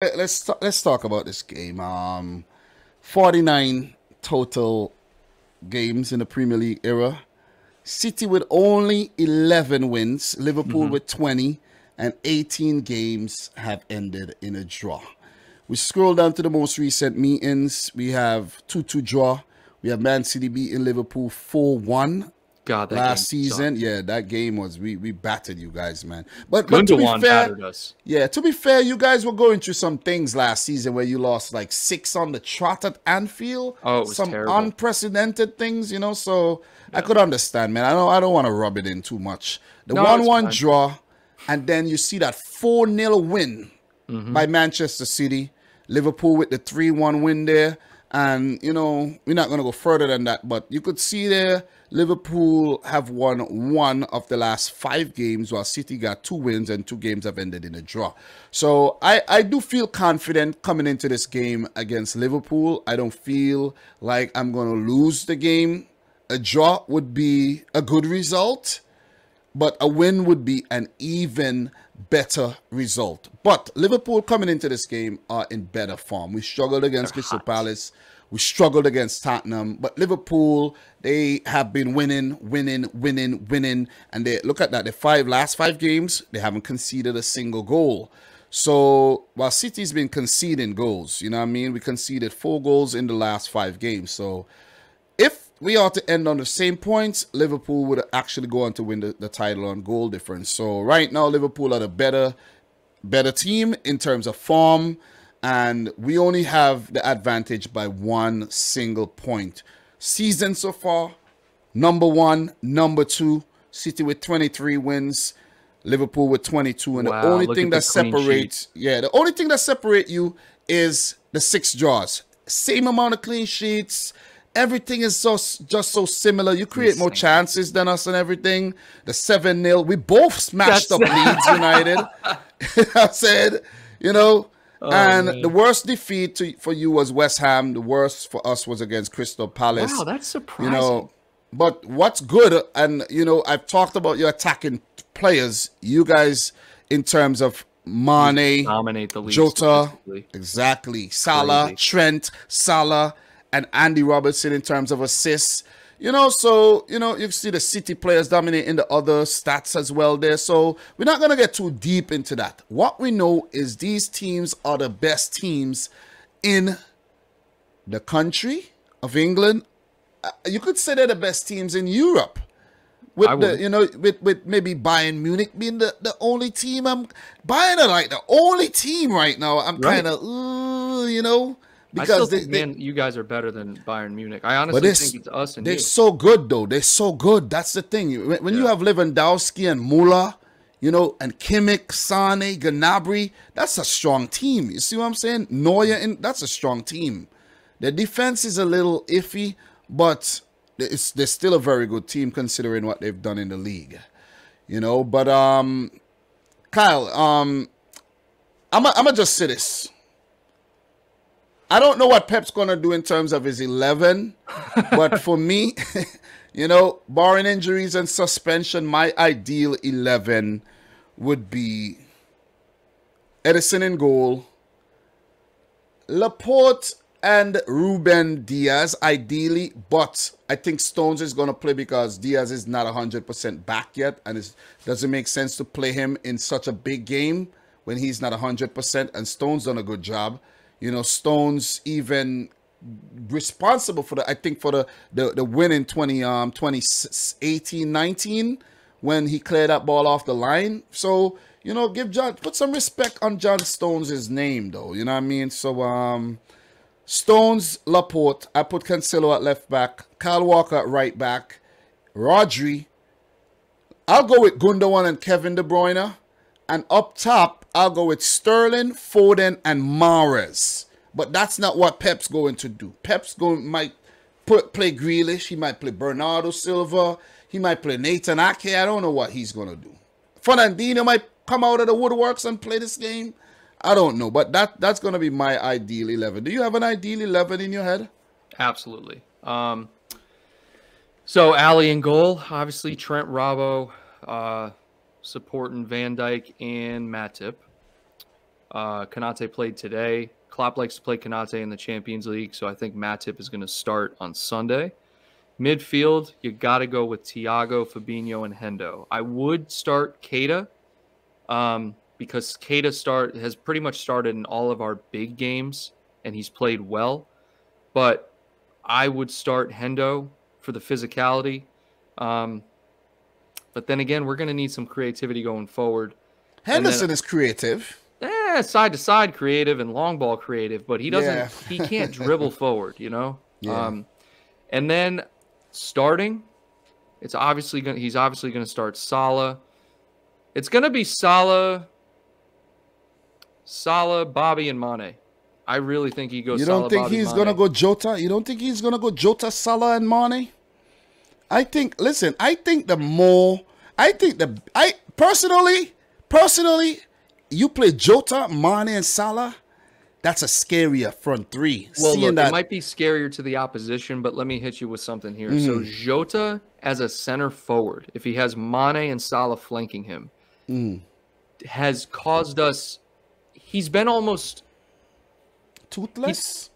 Let's talk about this game. 49 total games in the Premier League era. City with only 11 wins. Liverpool with 20, and 18 games have ended in a draw. We scroll down to the most recent meetings. We have 2-2 draw. We have Man City beating Liverpool 4-1. God, that last season, sucked. Yeah, that game was we battered you guys, man. But to be fair, you guys were going through some things last season where you lost like 6 on the trot at Anfield. Oh, it was some terrible. Unprecedented things, you know. So yeah. I could understand, man. I don't want to rub it in too much. The 1-1 draw, and then you see that 4-0 win by Manchester City, Liverpool with the 3-1 win there. And, you know, we're not going to go further than that. But you could see there, Liverpool have won 1 of the last 5 games, while City got 2 wins and 2 games have ended in a draw. So I do feel confident coming into this game against Liverpool. I don't feel like I'm going to lose the game. A draw would be a good result, but a win would be an even better result. But Liverpool coming into this game are in better form. We struggled against Crystal Palace. We struggled against Tottenham. But Liverpool, they have been winning. And they look at that. The last five games, they haven't conceded a single goal. So while City's been conceding goals, you know what I mean? We conceded 4 goals in the last 5 games. So if we ought to end on the same points, Liverpool would actually go on to win the title on goal difference. So right now, Liverpool are the better team in terms of form, and we only have the advantage by 1 single point. Season so far, #1, #2, City with 23 wins, Liverpool with 22, and the only thing that separates, the only thing that separates you is the 6 draws. Same amount of clean sheets. Everything is just so similar. You create more chances than us and everything. The 7-0. We both smashed up Leeds United. I said, you know. Oh, and man, the worst defeat for you was West Ham. The worst for us was against Crystal Palace. Wow, that's surprising. You know, but what's good, and, you know, I've talked about your attacking players. You guys, in terms of Mane, dominate the league, Jota, exactly, Salah, crazy. Trent, Salah, and Andy Robertson in terms of assists, you know. So, you know, you see the City players dominating the other stats as well there. So we're not going to get too deep into that. What we know is these teams are the best teams in the country of England. You could say they're the best teams in Europe. With the, you know, with maybe Bayern Munich being the only team. Bayern are like the only team right now. I'm kind of, you know. Because I still think, man, you guys are better than Bayern Munich. I honestly think it's us and you. They're so good, though. They're so good. That's the thing. When you have Lewandowski and Müller, you know, and Kimmich, Sane, Gnabry, that's a strong team. You see what I'm saying? Neuer, that's a strong team. Their defense is a little iffy, but they're still a very good team considering what they've done in the league. You know, but Kyle, I'm going to just say this. I don't know what Pep's going to do in terms of his 11, but for me, you know, barring injuries and suspension, my ideal 11 would be Edison in goal, Laporte and Ruben Diaz, ideally, but I think Stones is going to play because Diaz is not 100% back yet, and it doesn't make sense to play him in such a big game when he's not 100%, and Stones done a good job. You know, Stones even responsible for the, I think, for the win in 2018-19 when he cleared that ball off the line. So, you know, give John, put some respect on John Stones' name, though. You know what I mean? So, Stones, Laporte. I put Cancelo at left back. Kyle Walker at right back. Rodri. I'll go with Gundogan and Kevin De Bruyne. And up top, I'll go with Sterling, Foden, and Mahrez. But that's not what Pep's going to do. Pep's might play Grealish. He might play Bernardo Silva. He might play Nathan Ake. I don't know what he's going to do. Fernandinho might come out of the woodworks and play this game. I don't know. But that's going to be my ideal 11. Do you have an ideal 11 in your head? Absolutely. So, Ali in goal. Obviously, Trent, Robbo, supporting Van Dijk and Matip. Canate played today. Klopp likes to play Canate in the Champions League, so I think Matip is going to start on Sunday. Midfield, you got to go with Thiago, Fabinho, and Hendo. I would start Keita because Keita has pretty much started in all of our big games, and he's played well. But I would start Hendo for the physicality. But then again, we're going to need some creativity going forward. Henderson is creative. Yeah, side-to-side creative and long ball creative, but he doesn't. Yeah. He can't dribble forward, you know? Yeah. And then starting, he's obviously going to start Salah. It's going to be Salah, Bobby, and Mane. I really think he goes. You don't think he's going to go Jota? You don't think he's going to go Jota, Salah, and Mane? I think. Listen, I think the more. I think the. I personally, you play Jota, Mane, and Salah. That's a scarier front three. Well, look, that... it might be scarier to the opposition, but let me hit you with something here. So Jota as a center forward, if he has Mane and Salah flanking him, has caused us... He's been almost... toothless?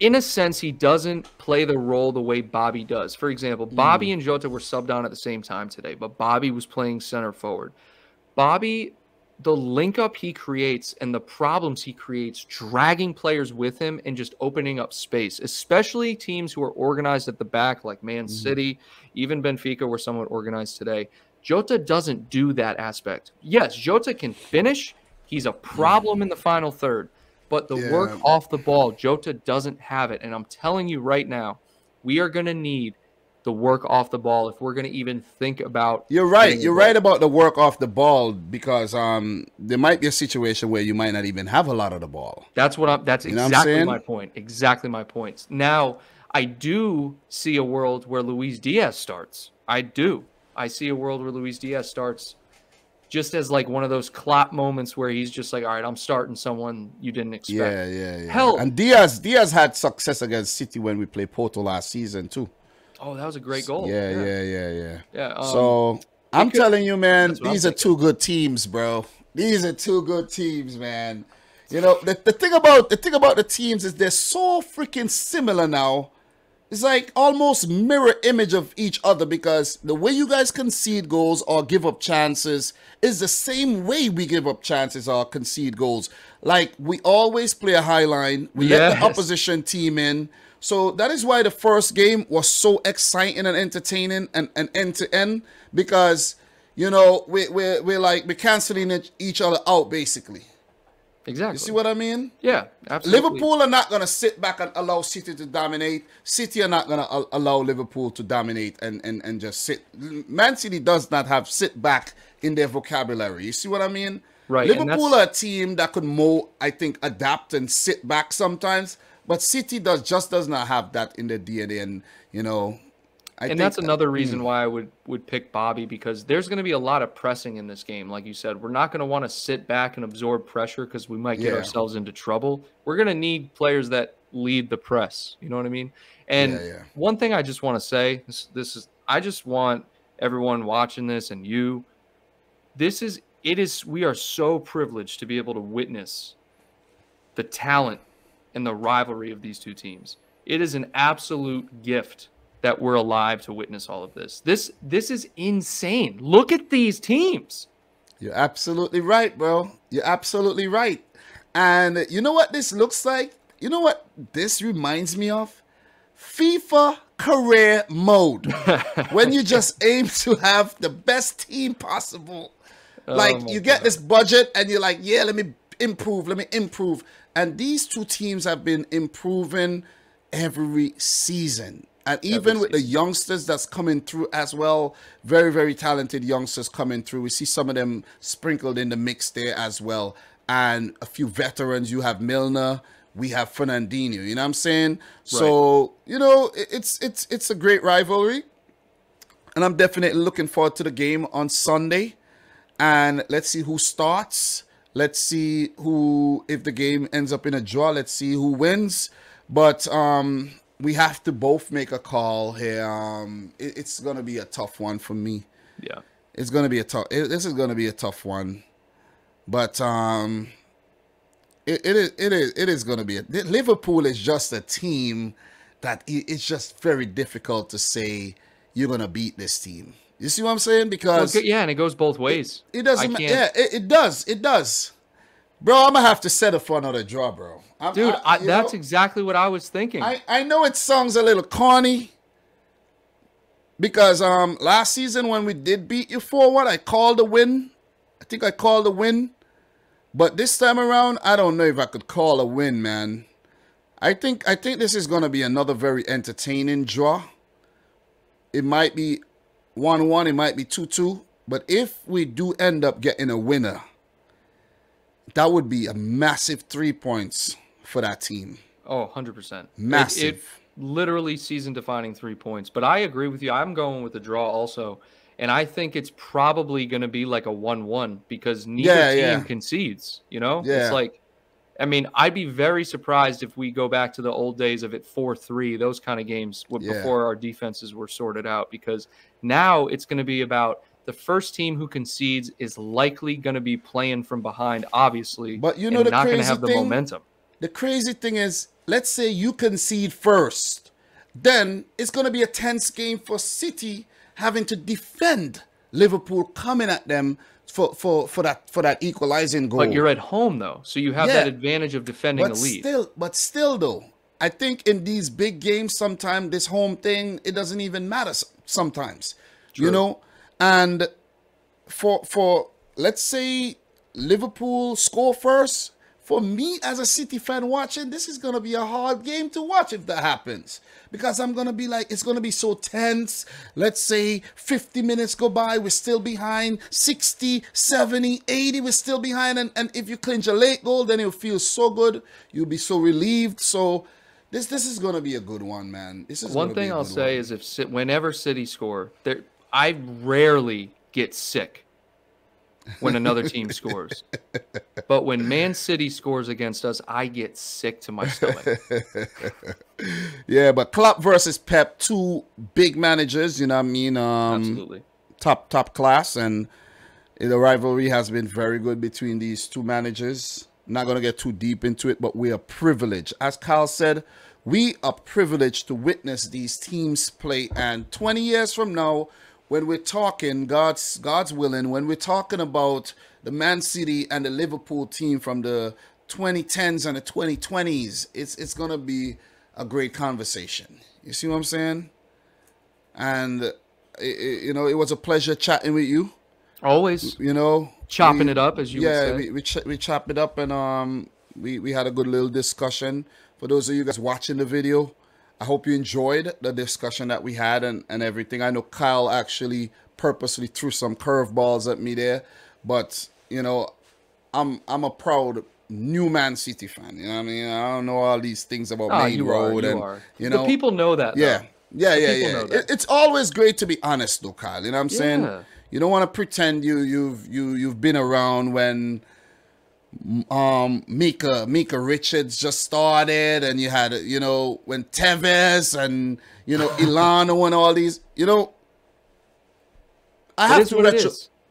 In a sense, he doesn't play the role the way Bobby does. For example, Bobby and Jota were subbed on at the same time today, but Bobby was playing center forward. Bobby... the link-up he creates and the problems he creates, dragging players with him and just opening up space, especially teams who are organized at the back like Man City, even Benfica were somewhat organized today. Jota doesn't do that aspect. Yes, Jota can finish. He's a problem in the final third. But the work off the ball, Jota doesn't have it. And I'm telling you right now, we are going to need the work off the ball if we're going to even think about... You're right. You're right about the work off the ball because there might be a situation where you might not even have a lot of the ball. That's what I'm... That's exactly my point. Exactly my point. Now, I do see a world where Luis Diaz starts. I do. I see a world where Luis Diaz starts just as like one of those Klopp moments where he's just like, all right, I'm starting someone you didn't expect. Yeah. Hell, and Diaz had success against City when we played Porto last season too. Oh, that was a great goal. Yeah. So I'm telling you, man, these are two good teams, bro. These are two good teams, man. You know, the thing about the teams is they're so freaking similar now. It's like almost mirror image of each other because the way you guys concede goals or give up chances is the same way we give up chances or concede goals. Like, we always play a high line. We let the opposition team in. So that is why the first game was so exciting and entertaining and end-to-end because, you know, we're like, we're canceling each other out, basically. Exactly. You see what I mean? Yeah, absolutely. Liverpool are not going to sit back and allow City to dominate. City are not going to allow Liverpool to dominate and just sit. Man City does not have sit back in their vocabulary. You see what I mean? Right. Liverpool are a team that could more, I think, adapt and sit back sometimes. But City just does not have that in their DNA, and you know, I think that's another reason why I would pick Bobby because there's going to be a lot of pressing in this game. Like you said, we're not going to want to sit back and absorb pressure because we might get ourselves into trouble. We're going to need players that lead the press. You know what I mean? And one thing I just want to say, I just want everyone watching this and you, we are so privileged to be able to witness the talent and the rivalry of these two teams. It is an absolute gift that we're alive to witness all of this. This is insane. Look at these teams. You're absolutely right, bro. You're absolutely right. And you know what this looks like? You know what this reminds me of? FIFA career mode. When you just aim to have the best team possible. Like, you get this budget and you're like, yeah, let me improve. And these two teams have been improving every season. And even with the youngsters that's coming through as well, very, very talented youngsters coming through. We see some of them sprinkled in the mix there as well. And a few veterans. You have Milner. We have Fernandinho. You know what I'm saying? Right. So, you know, it's a great rivalry. And I'm definitely looking forward to the game on Sunday. And let's see who starts. Let's see who, if the game ends up in a draw, let's see who wins. But we have to both make a call here. It's going to be a tough one for me. Yeah. This is going to be a tough one. But it is going to be. Liverpool is just a team that it's just very difficult to say you're going to beat this team. You see what I'm saying? Because yeah, and it goes both ways. It doesn't. Yeah, it does. It does. Bro, I'm going to have to settle for another draw, bro. Dude, that's exactly what I was thinking. I know it sounds a little corny because last season when we did beat you 4-1, I called the win. I think I called the win. But this time around, I don't know if I could call a win, man. I think this is going to be another very entertaining draw. It might be 1-1. It might be 2-2. But if we do end up getting a winner, that would be a massive 3 points for that team. Oh, 100%. Massive. It literally season-defining 3 points. But I agree with you. I'm going with the draw also. And I think it's probably going to be like a 1-1 because neither team concedes, you know? Yeah. It's like, I mean, I'd be very surprised if we go back to the old days of it 4-3, those kind of games before our defenses were sorted out, because now it's going to be about the first team who concedes is likely going to be playing from behind, obviously, but you know, and not going to have the momentum. The crazy thing is, let's say you concede first, then it's going to be a tense game for City having to defend Liverpool coming at them for that equalizing goal. But you're at home though, so you have that advantage of defending the lead. But still though, I think in these big games, sometimes this home thing, it doesn't even matter sometimes. True. You know. And for let's say Liverpool score first, for me as a City fan watching, this is going to be a hard game to watch if that happens. Because I'm going to be like, it's going to be so tense. Let's say 50 minutes go by, we're still behind. 60, 70, 80, we're still behind. And if you clinch a late goal, then it'll feel so good. You'll be so relieved. So this is going to be a good one, man. This is one thing I'll say is if whenever City score, I rarely get sick when another team scores. But when Man City scores against us, I get sick to my stomach. Yeah, but Klopp versus Pep, two big managers, you know what I mean? Absolutely. Top class, and the rivalry has been very good between these two managers. I'm not going to get too deep into it, but we are privileged. As Kyle said, we are privileged to witness these teams play, and 20 years from now, when we're talking, God's willing, when we're talking about the Man City and the Liverpool team from the 2010s and the 2020s, it's going to be a great conversation. You see what I'm saying? And, you know, it was a pleasure chatting with you. Always. You know. Chopping it up, as you would say. Yeah, we chopped it up, and we had a good little discussion. For those of you guys watching the video, I hope you enjoyed the discussion that we had and everything. I know Kyle actually purposely threw some curveballs at me there. But, you know, I'm a proud new Man City fan. You know what I mean? I don't know all these things about Main Road. You know, the people know that. Yeah. Yeah, yeah, yeah. It's always great to be honest, though, Kyle. You know what I'm saying? You don't want to pretend you've been around when Mika Richards just started, and you had, you know, when Tevez and, you know, Ilano and all these, you know, I have to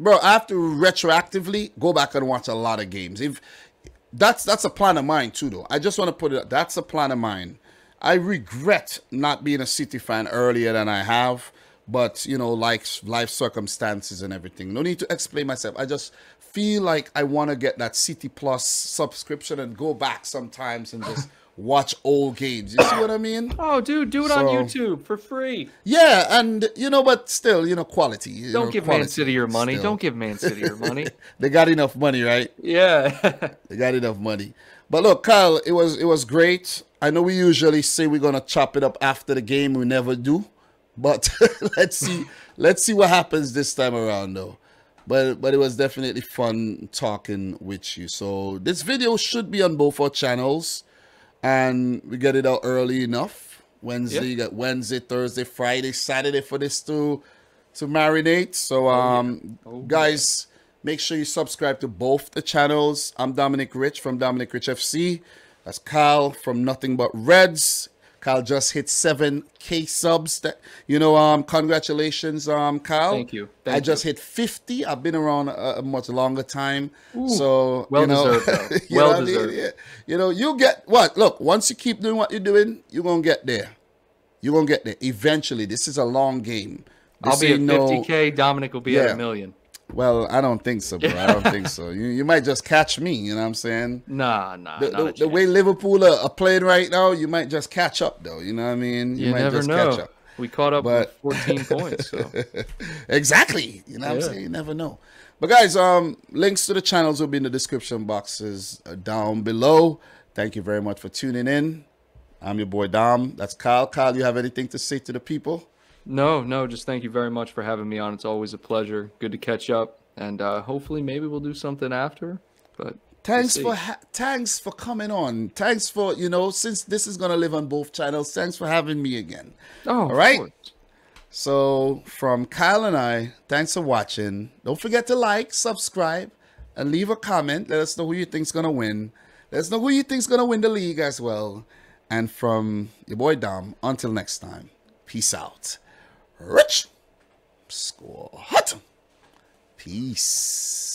retroactively go back and watch a lot of games. If that's a plan of mine too, though. I just want to put it, that's a plan of mine. I regret not being a City fan earlier than I have, but, you know, like life circumstances and everything. No need to explain myself. I just feel like I want to get that City Plus subscription and go back sometimes and just watch old games. You see what I mean? Oh, dude, do it on YouTube for free. Yeah, and, you know, but still, you know, quality. You don't know, give quality. Man City your money. Still. Don't give Man City your money. They got enough money, right? Yeah. They got enough money. But look, Kyle, it was great. I know we usually say we're going to chop it up after the game. We never do. But let's see what happens this time around, though. But it was definitely fun talking with you. So this video should be on both our channels, and we get it out early enough. Wednesday, you got Wednesday, Thursday, Friday, Saturday for this to marinate. So guys, make sure you subscribe to both the channels. I'm Dominic Rich from Dominic Rich FC. That's Kyle from Nothing But Reds. Kyle just hit 7K subs. That, you know, congratulations, Kyle. Thank you. I just hit 50. I've been around a much longer time. Ooh, so, well, you know, deserved, you well know deserved. I mean? Yeah. You know, you get what? Look, once you keep doing what you're doing, you're going to get there. You're going to get there. Eventually, this is a long game. This I'll be at 50K. Dominic will be at a million. Well, I don't think so, bro. I don't think so. You might just catch me, you know what I'm saying? Nah. The way Liverpool are playing right now, you might just catch up, though. You know what I mean? You might never just know. Catch up. We caught up with 14 points. So. Exactly. You know what I'm saying? You never know. But, guys, links to the channels will be in the description boxes down below. Thank you very much for tuning in. I'm your boy, Dom. That's Kyle. Kyle, you have anything to say to the people? No, just thank you very much for having me on. It's always a pleasure. Good to catch up, and hopefully maybe we'll do something after. But thanks for coming on. Thanks for, you know, since this is going to live on both channels, thanks for having me again. Oh, all right. So from Kyle and I, thanks for watching. Don't forget to like, subscribe, and leave a comment. Let us know who you think's going to win. Let us know who you think's going to win the league as well. And from your boy Dom, until next time, peace out. Rich score hot. Peace.